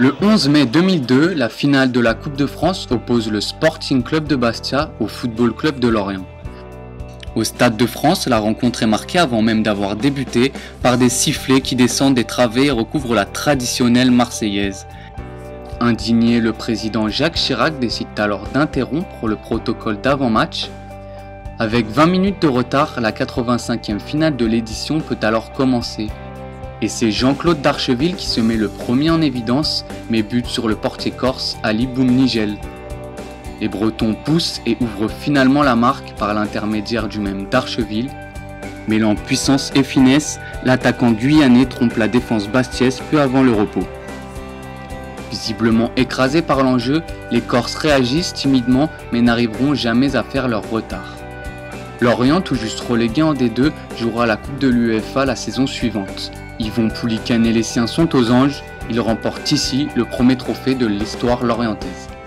Le 11 mai 2002, la finale de la Coupe de France oppose le Sporting Club de Bastia au Football Club de Lorient. Au Stade de France, la rencontre est marquée avant même d'avoir débuté par des sifflets qui descendent des travées et recouvrent la traditionnelle marseillaise. Indigné, le président Jacques Chirac décide alors d'interrompre le protocole d'avant-match. Avec 20 minutes de retard, la 85e finale de l'édition peut alors commencer. Et c'est Jean-Claude Darcheville qui se met le premier en évidence, mais bute sur le portier corse Ali Boum Nigel. Les Bretons poussent et ouvrent finalement la marque par l'intermédiaire du même Darcheville. Mêlant puissance et finesse, l'attaquant guyanais trompe la défense bastiaise peu avant le repos. Visiblement écrasés par l'enjeu, les Corses réagissent timidement mais n'arriveront jamais à faire leur retard. Lorient, tout juste relégué en D2, jouera la Coupe de l'UEFA la saison suivante. Yvon Pouliquen et les siens sont aux anges, ils remportent ici le premier trophée de l'histoire lorientaise.